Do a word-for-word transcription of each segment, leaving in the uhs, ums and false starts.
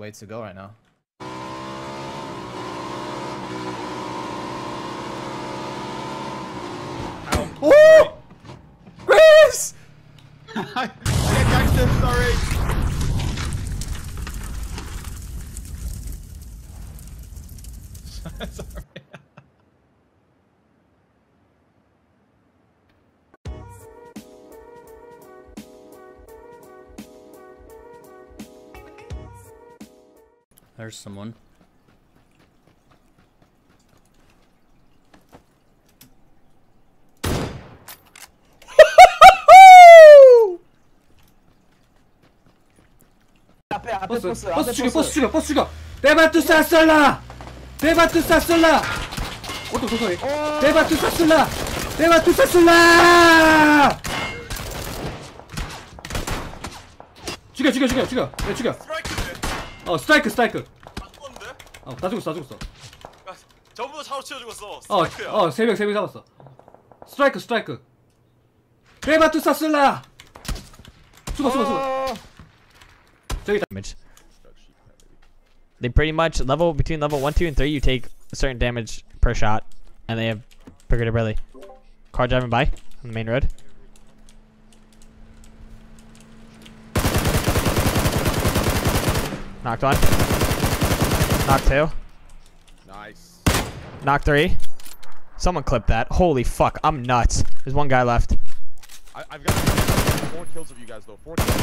way to go right now. Ow. Ooh! Chris! I can't catch them, sorry! Sorry. There's someone. Posso 죽여, posso 죽여, posso 죽여. 대바투 쐈을라. 대바투 쐈을라. 어떻게 소소해? 대바투 쐈을라. 대바투 쐈을라. 죽여, 죽여, 죽여, 죽여. 네, 죽여. 어, 스트라이크, 스트라이크. 다 죽었는데? 어, 다 죽었어, 다 죽었어. 야, 전부 다 차로 치워 죽었어. 스트라이크야. 어, 어, 세 명, 세 명 잡았어. 스트라이크, 스트라이크. 대바투 쐈을라. 죽어, 죽어, 죽어. 저기 damage. They pretty much level between level one, two, and three. You take a certain damage per shot, and they have Brigadier Bradley. Car driving by on the main road. Knocked one. Knocked two. Nice. Knocked three. Someone clipped that. Holy fuck, I'm nuts. There's one guy left. I, I've got four kills of you guys though. Four kills.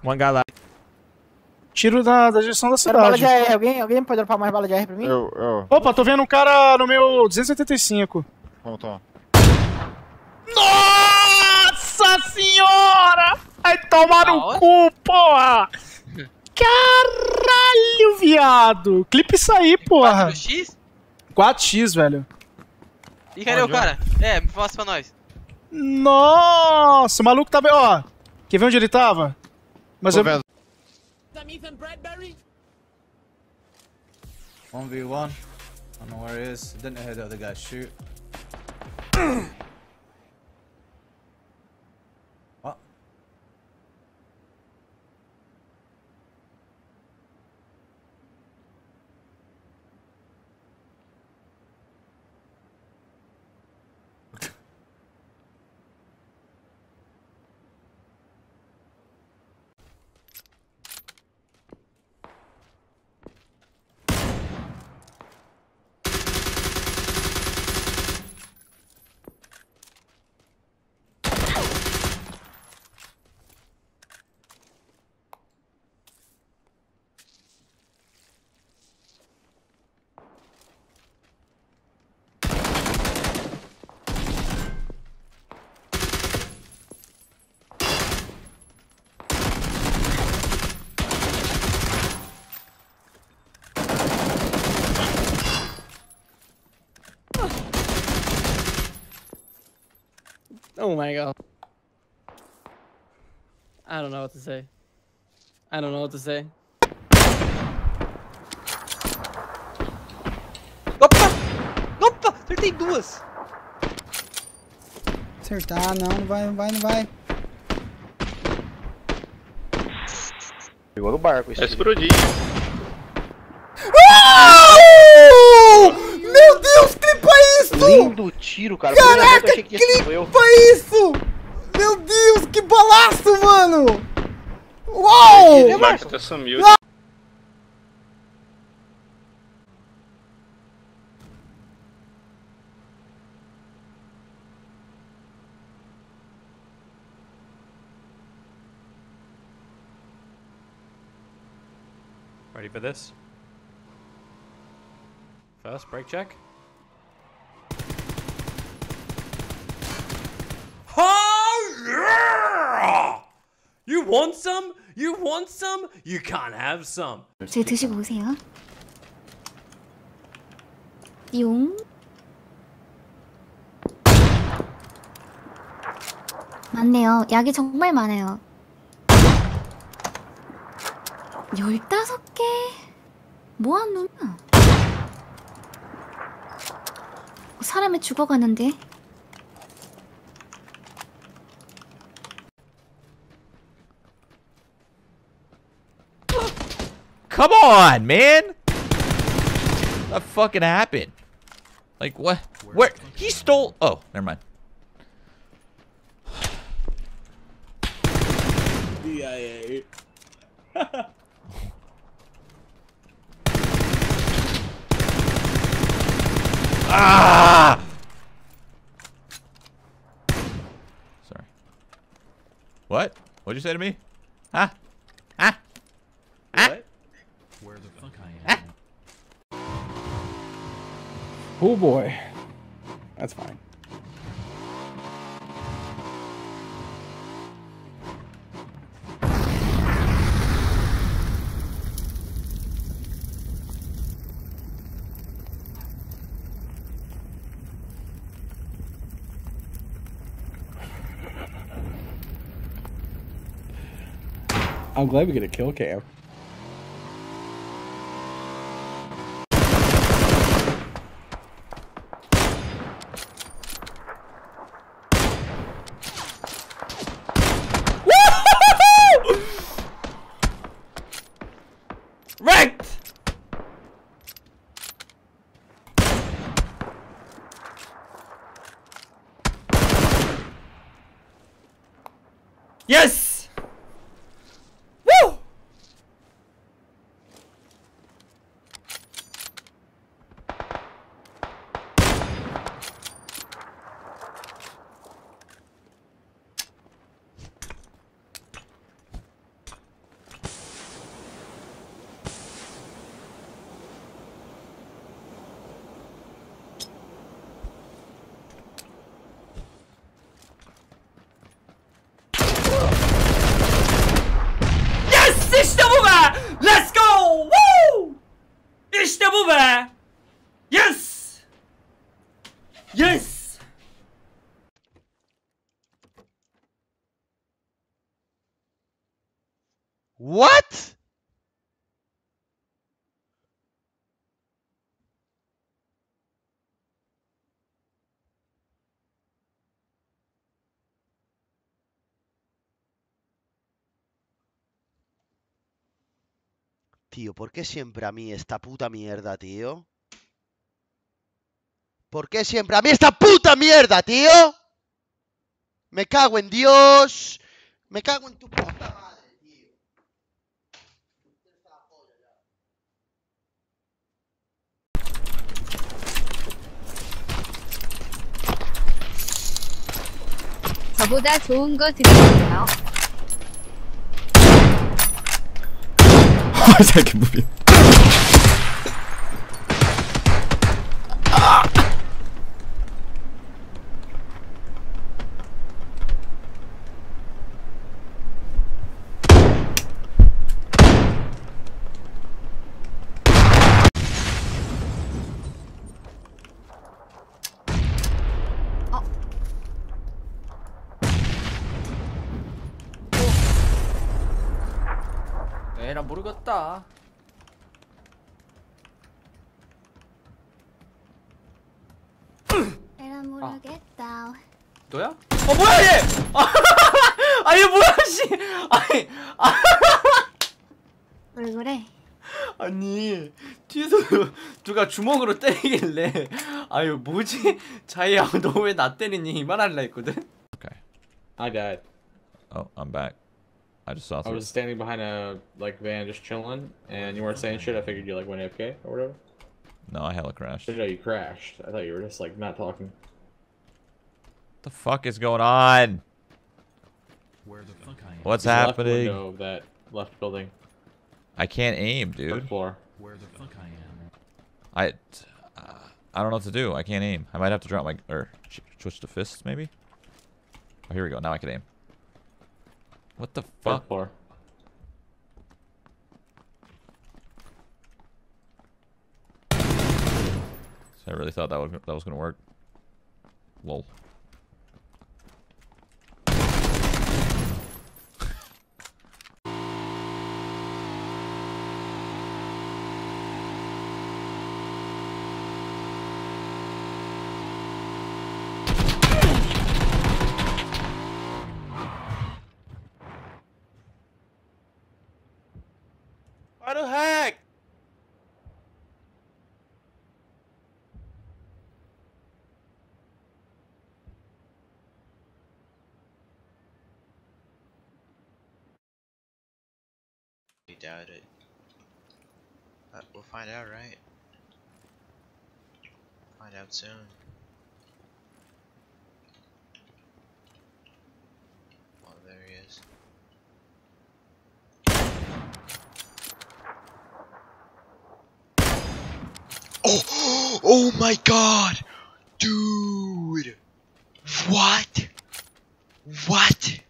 One guy left. Tiro da, da direção da cidade. Bala de A R. Alguém, alguém pode dropar mais bala de A R pra mim? Eu, eu. Opa, tô vendo um cara no meu duzentos e oitenta e cinco. Vamos, toma. Nossa senhora! Vai tomar no cu, porra! Caralho, viado! Clipe isso aí, porra! quatro X? quatro X, velho. E cadê o cara? É, mostra pra nós. Nossa, o maluco tá bem, ó. Quer ver onde ele tava? Mas eu... Ethan Bradbury? one v one. I don't know where he is. Didn't hear the other guy shoot. What? Oh my god. I don't know what to say. I don't know what to say. Opa! Opa! Acertei duas! Acertar, não, não vai, não vai, não vai. Pegou no barco isso. É explodir. Lindo tiro, cara. Caraca, que clipa isso! Meu Deus, que balaço, mano! Uau! O Marco até sumiu. Ready for this? First break check. You want some? You want some? You can't have some. 제 드시고 오세요. 용. 많네요. 약이 정말 많아요. 열다섯 개. 뭐 한 놈이야? 사람이 죽어가는데. Come on, man! What fucking happened? Like, what? Where? He stole... Oh, never mind. D I A. Ah! Sorry. What? What'd you say to me? Huh? Huh? Huh? What? Where the fuck I am? Oh boy. That's fine. I'm glad we get a kill cam. Yes! Woo! Yes! Yes! What? Tío, ¿por qué siempre a mí esta puta mierda, tío? ¿Por qué siempre a mí esta puta mierda, tío? Me cago en Dios. Me cago en tu puta madre, tío. 저보다 좋은 거 드릴게요. 아, 자기 무비. 에라 모르겠다. 에라 모르겠다. 아. 너야? 어 뭐야 얘! 아 얘 뭐야 씨! 아니 아. 왜 그래? 아니 뒤에서 누가 주먹으로 때리길래 아유 뭐지? 자이야 너 왜 나 때리니? 이 말 할라 했거든? Okay. I died. Oh, I'm back. I just saw. I was standing behind a like van, just chilling, and you weren't saying shit. I figured you like went A F K or whatever. No, I hella crashed. I didn't know you crashed. I thought you were just like not talking. What the fuck is going on? Where the fuck I am? What's There's happening? Left window of that left building. I can't aim, dude. First floor. Where the fuck I am? I uh, I don't know what to do. I can't aim. I might have to drop my or switch to fists maybe. Oh, here we go. Now I can aim. What the fuck? For? So I really thought that was that was gonna work. Lol. What the heck? We doubt it. But we'll find out, right? Find out soon. Oh, there he is. Oh, oh my God, dude! What? What?